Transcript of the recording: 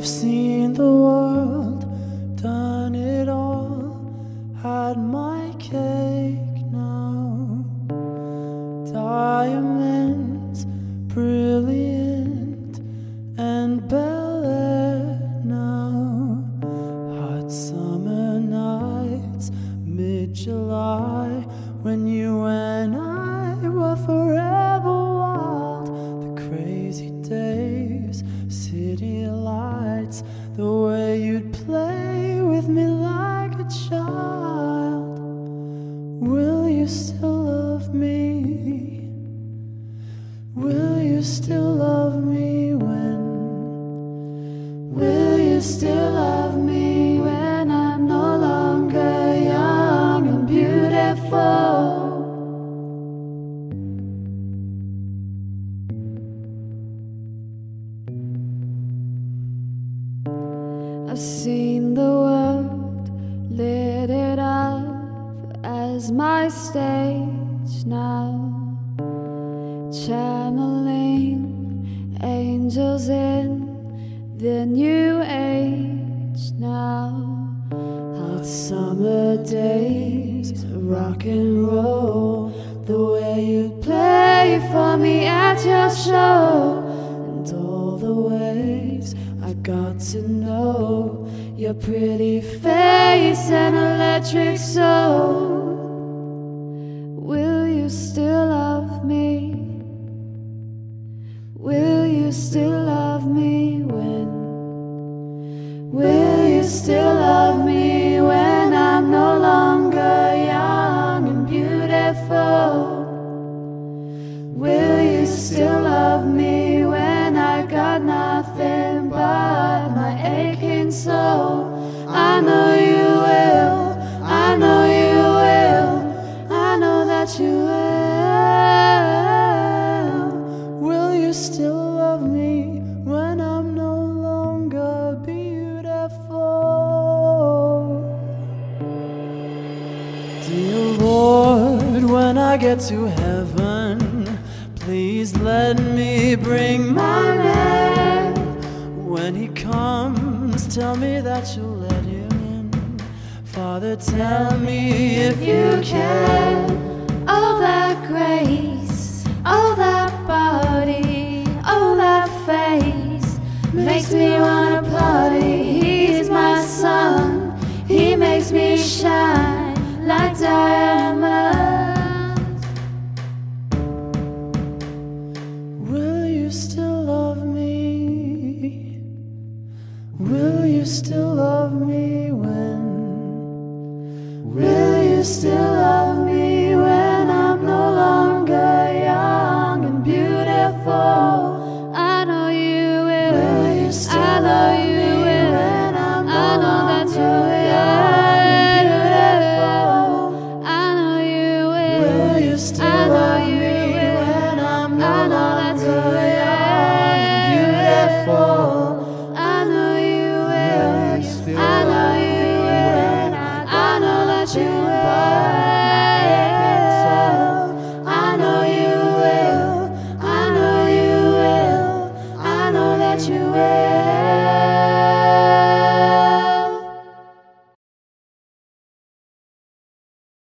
I've seen the world, done it all, had my cake now. Diamonds, brilliant, and bel air now. Hot summer nights, mid-July, when you and I were forever wild. The crazy days, city lights, the way you'd play with me like a child. Will you still love me? Will you still love me when? Will you still love me when I'm no longer young and beautiful? I've seen the world, lit it up as my stage now, channeling angels in the new age now. Hot summer days, rock and roll, the way you play for me at your show, and all the ways I got to know your pretty face and electric soul. Will you still love me? Will you still love me when? Will you still love me when I'm no longer young and beautiful? Will you still love me when I got nothing by my aching soul? I know you will, I know you will, I know that you will. Will you still love me when I'm no longer beautiful? Dear Lord, when I get to heaven, please let me bring my name. When he comes, tell me that you'll let him in. Father, tell me if you can. Oh, that grace.